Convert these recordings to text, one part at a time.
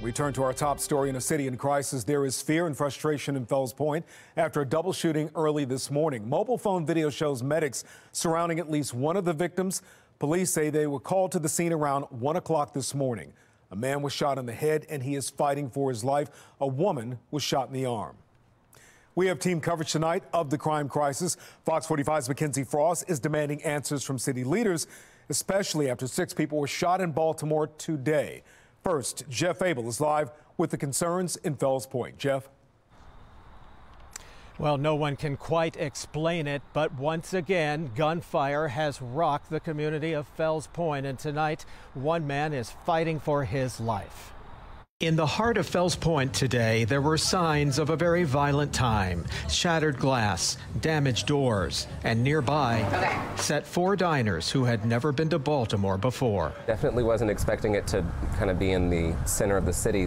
We turn to our top story. In a city in crisis, there is fear and frustration in Fells Point after a double shooting early this morning. Mobile phone video shows medics surrounding at least one of the victims. Police say they were called to the scene around 1 o'clock this morning. A man was shot in the head and he is fighting for his life. A woman was shot in the arm. We have team coverage tonight of the crime crisis. Fox 45's McKenzie Frost is demanding answers from city leaders, especially after 6 people were shot in Baltimore today. First, Jeff Abel is live with the concerns in Fells Point. Jeff? Well, no one can quite explain it, but once again, gunfire has rocked the community of Fells Point, and tonight, one man is fighting for his life. In the heart of Fells Point today, there were signs of a very violent time. Shattered glass, damaged doors, and nearby sat 4 diners who had never been to Baltimore before. Definitely wasn't expecting it to kind of be in the center of the city.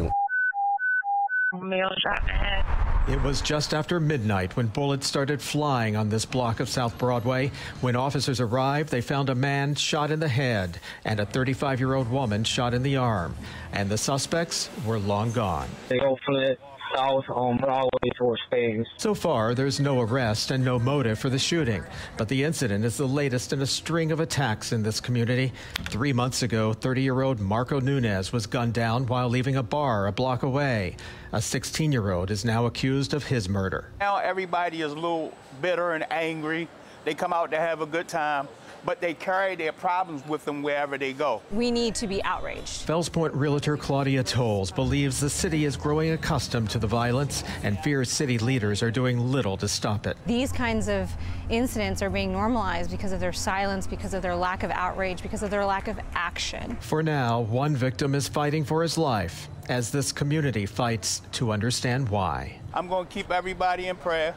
Male shot in the head. It was just after midnight when bullets started flying on this block of South Broadway. When officers arrived, they found a man shot in the head and a 35-year-old woman shot in the arm. And the suspects were long gone. They all fled south on Broadway towards Spain. So far, there's no arrest and no motive for the shooting. But the incident is the latest in a string of attacks in this community. 3 months ago, 30-year-old Marco Nunez was gunned down while leaving a bar a block away. A 16-year-old is now accused of his murder. Now everybody is a little bitter and angry. They come out to have a good time, but they carry their problems with them wherever they go. We need to be outraged. Fells Point realtor Claudia Tolles believes the city is growing accustomed to the violence and fears city leaders are doing little to stop it. These kinds of incidents are being normalized because of their silence, because of their lack of outrage, because of their lack of action. For now, one victim is fighting for his life as this community fights to understand why. I'm going to keep everybody in prayer,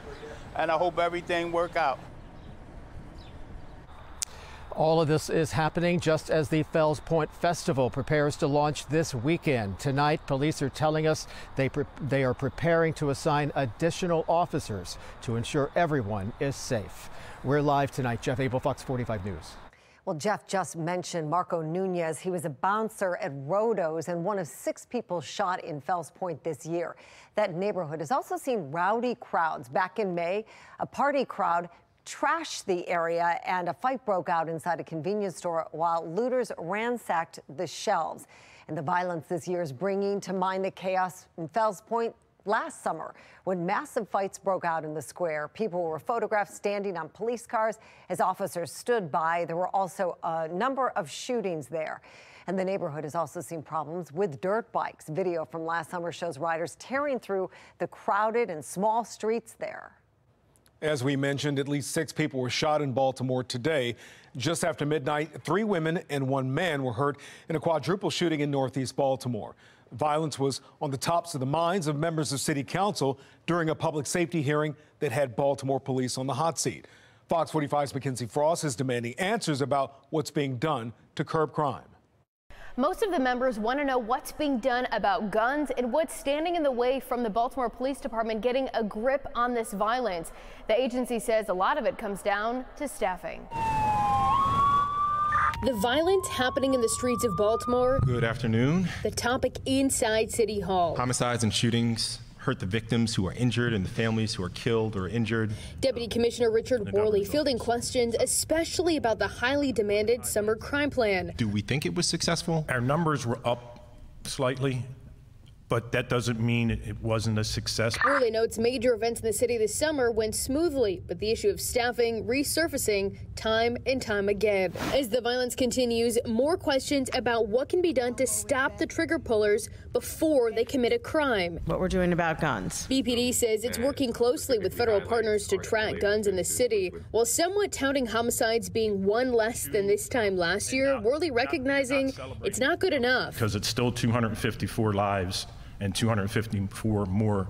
and I hope everything works out. All of this is happening just as the Fells Point Festival prepares to launch this weekend. Tonight, police are telling us they are preparing to assign additional officers to ensure everyone is safe. We're live tonight. Jeff Abel, Fox 45 News. Well, Jeff just mentioned Marco Nunez. He was a bouncer at Rodos and one of 6 people shot in Fells Point this year. That neighborhood has also seen rowdy crowds. Back in May, a party crowd trashed the area and a fight broke out inside a convenience store while looters ransacked the shelves. And the violence this year is bringing to mind the chaos in Fells Point last summer when massive fights broke out in the square. People were photographed standing on police cars as officers stood by. There were also a number of shootings there. And the neighborhood has also seen problems with dirt bikes. Video from last summer shows riders tearing through the crowded and small streets there. As we mentioned, at least 6 people were shot in Baltimore today. Just after midnight, 3 women and 1 man were hurt in a quadruple shooting in Northeast Baltimore. Violence was on the tops of the minds of members of City Council during a public safety hearing that had Baltimore police on the hot seat. Fox 45's McKenzie Frost is demanding answers about what's being done to curb crime. Most of the members want to know what's being done about guns and what's standing in the way from the Baltimore Police Department getting a grip on this violence. The agency says a lot of it comes down to staffing. The violence happening in the streets of Baltimore. Good afternoon. The topic inside City Hall. Homicides and shootings hurt the victims who are injured and the families who are killed or injured. Deputy Commissioner Richard Worley fielding questions, especially about the highly demanded summer crime plan. Do we think it was successful? Our numbers were up slightly, but that doesn't mean it wasn't a success. Worley notes major events in the city this summer went smoothly, but the issue of staffing resurfacing time and time again. As the violence continues, more questions about what can be done to stop the trigger pullers before they commit a crime. What we're doing about guns. BPD says it's working closely with federal partners to track guns in the city. While somewhat touting homicides being 1 less than this time last year, Worley recognizing it's not good enough. Because it's still 254 lives and 254 more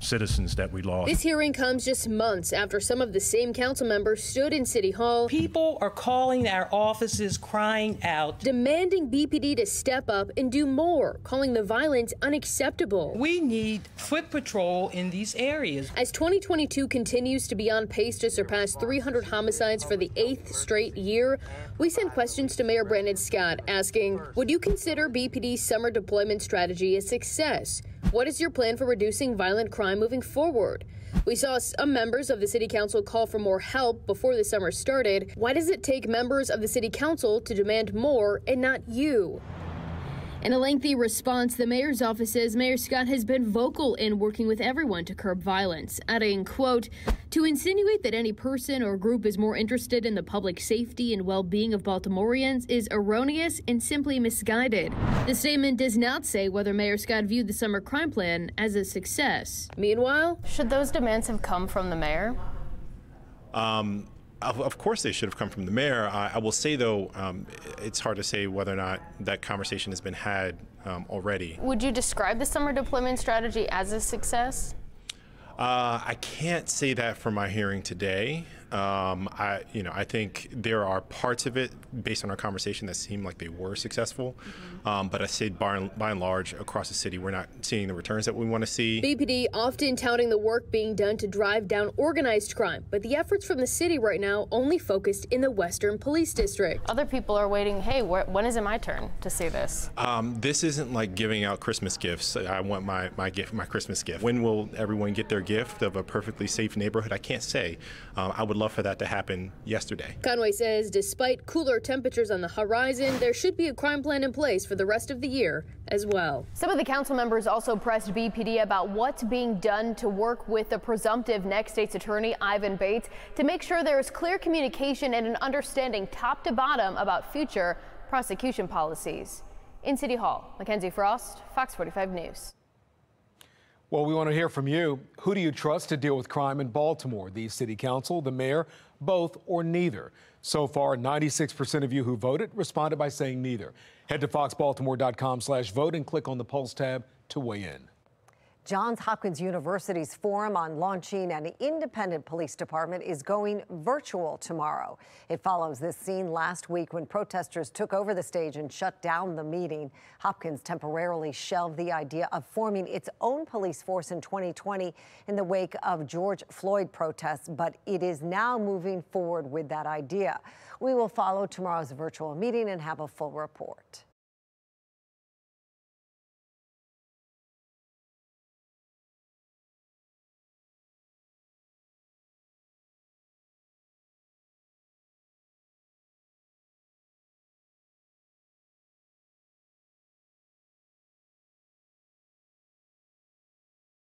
citizens that we lost. This hearing comes just months after some of the same council members stood in City Hall. People are calling our offices, crying out, demanding BPD to step up and do more, calling the violence unacceptable. We need foot patrol in these areas. As 2022 continues to be on pace to surpass 300 homicides for the 8th straight year, we sent questions to Mayor Brandon Scott asking, would you consider BPD's summer deployment strategy a success? What is your plan for reducing violent crime moving forward? We saw some members of the City Council call for more help before the summer started. Why does it take members of the City Council to demand more and not you? In a lengthy response, the mayor's office says Mayor Scott has been vocal in working with everyone to curb violence, adding, quote, to insinuate that any person or group is more interested in the public safety and well-being of Baltimoreans is erroneous and simply misguided. The statement does not say whether Mayor Scott viewed the summer crime plan as a success. Meanwhile, should those demands have come from the mayor? Of course they should have come from the mayor. I will say, though, it's hard to say whether or not that conversation has been had already. Would you describe the summer deployment strategy as a success? I can't say that from my hearing today. I think there are parts of it, based on our conversation, that seem like they were successful. Mm-hmm. But I say by and large, across the city, we're not seeing the returns that we want to see. BPD often touting the work being done to drive down organized crime, but the efforts from the city right now only focused in the Western Police District. Other people are waiting, hey, when is it my turn to see this? This isn't like giving out Christmas gifts. I want my Christmas gift. When will everyone get their gift of a perfectly safe neighborhood? I can't say. I would love for that to happen yesterday. Conway says despite cooler temperatures on the horizon, there should be a crime plan in place for the rest of the year as well. Some of the council members also pressed BPD about what's being done to work with the presumptive next state's attorney, Ivan Bates, to make sure there is clear communication and an understanding top to bottom about future prosecution policies. In City Hall, McKenzie Frost, Fox 45 News. Well, we want to hear from you. Who do you trust to deal with crime in Baltimore? The city council, the mayor, both, or neither? So far, 96% of you who voted responded by saying neither. Head to foxbaltimore.com/vote and click on the polls tab to weigh in. Johns Hopkins University's forum on launching an independent police department is going virtual tomorrow. It follows this scene last week when protesters took over the stage and shut down the meeting. Hopkins temporarily shelved the idea of forming its own police force in 2020 in the wake of George Floyd protests, but it is now moving forward with that idea. We will follow tomorrow's virtual meeting and have a full report.